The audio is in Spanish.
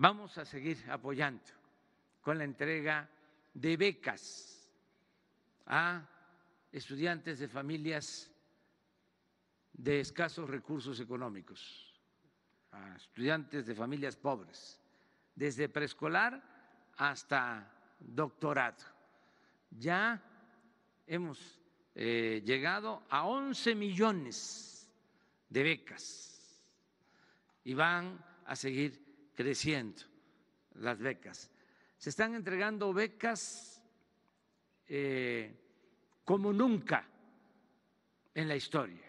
Vamos a seguir apoyando con la entrega de becas a estudiantes de familias de escasos recursos económicos, a estudiantes de familias pobres, desde preescolar hasta doctorado. Ya hemos llegado a 11 millones de becas y van a seguir creciendo las becas. Se están entregando becas como nunca en la historia.